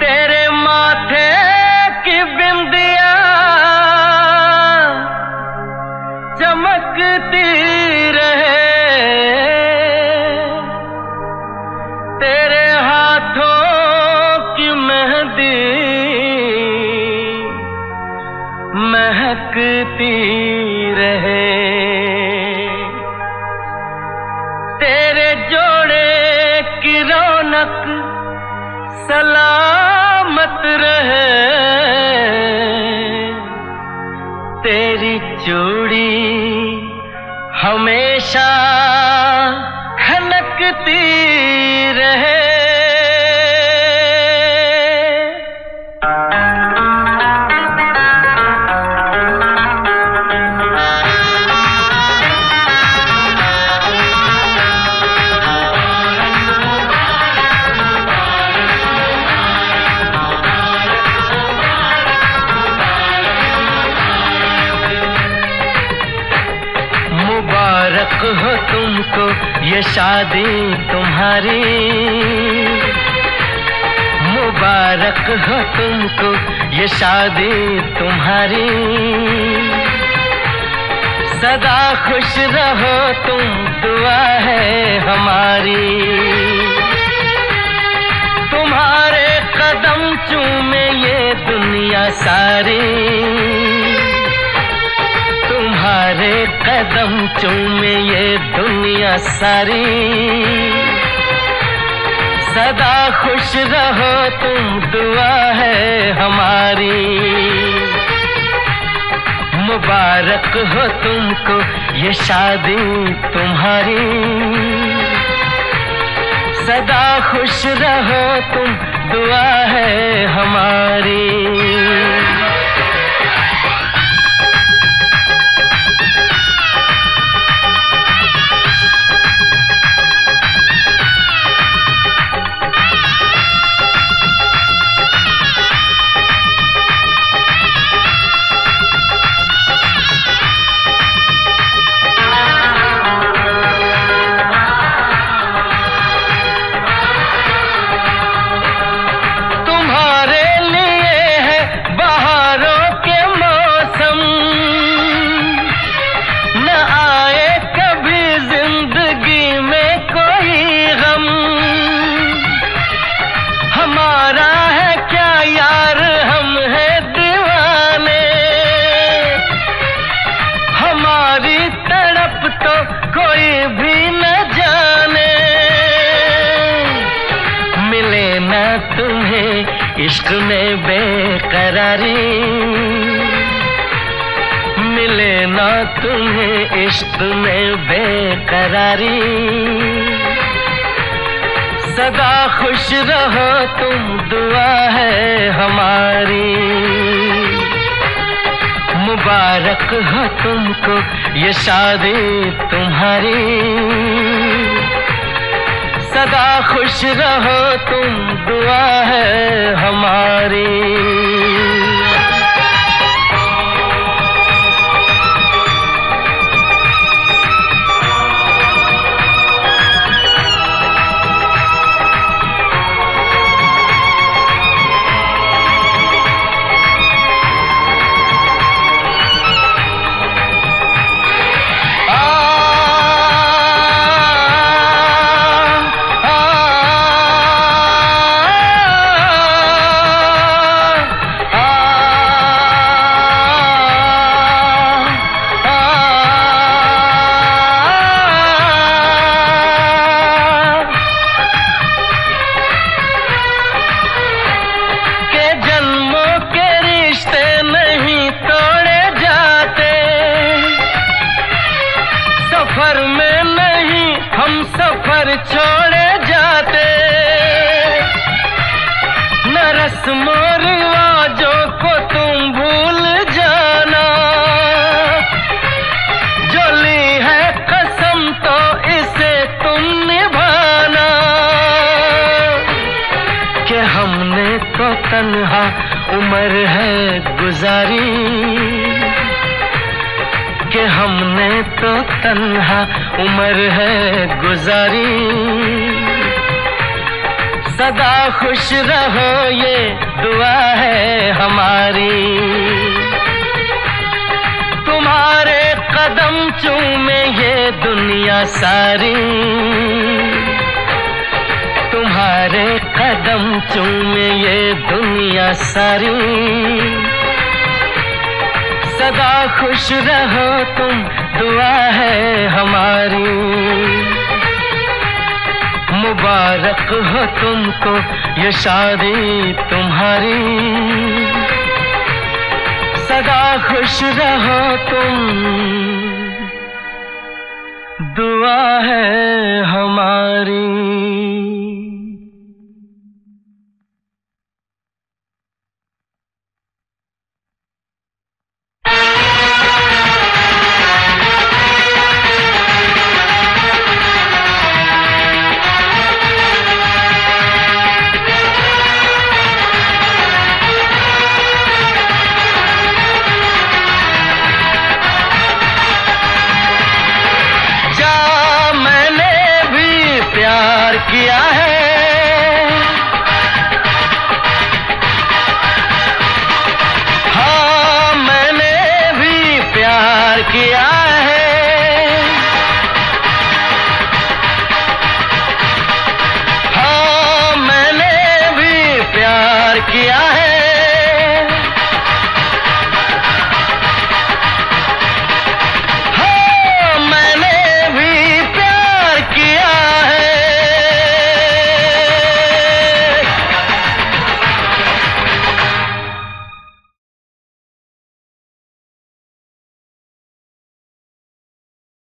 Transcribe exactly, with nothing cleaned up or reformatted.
तेरे माथे की बिंदिया चमकती रहे, तेरे हाथों की मेहंदी महकती रहे, तेरे जोड़े की रौनक सलामत रहे, तेरी चूड़ी हमेशा खनकती रहे। मुबारक हो तुमको ये शादी तुम्हारी, मुबारक हो तुमको ये शादी तुम्हारी, सदा खुश रहो तुम दुआ है हमारी, तुम्हारे कदम चूमे ये दुनिया सारी, तुम्हारे कदम चूमे ये दुनिया सारी, सदा खुश रहो तुम दुआ है हमारी। मुबारक हो तुमको ये शादी तुम्हारी, सदा खुश रहो तुम दुआ है हमारी। तुम्हें इश्क में बेकरारी मिले ना, तुम्हें इश्क में बेकरारी, सदा खुश रहो तुम दुआ है हमारी। मुबारक हो तुमको ये शादी तुम्हारी, सदा खुश रहो तुम दुआ है हमारी। सफर में नहीं हम सफर छोड़े जाते, न रस्मों रिवाजों को तुम भूल जाना, जो ली है कसम तो इसे तुम निभाना, कि हमने तो तन्हा उम्र है गुजारी, कि हमने तो तन्हा उम्र है गुजारी, सदा खुश रहो ये दुआ है हमारी। तुम्हारे कदम चूमे ये दुनिया सारी, तुम्हारे कदम चूमे ये दुनिया सारी। सदा खुश रहो तुम दुआ है हमारी। मुबारक हो तुमको ये शादी तुम्हारी, सदा खुश रहो तुम दुआ है हमारी। किया है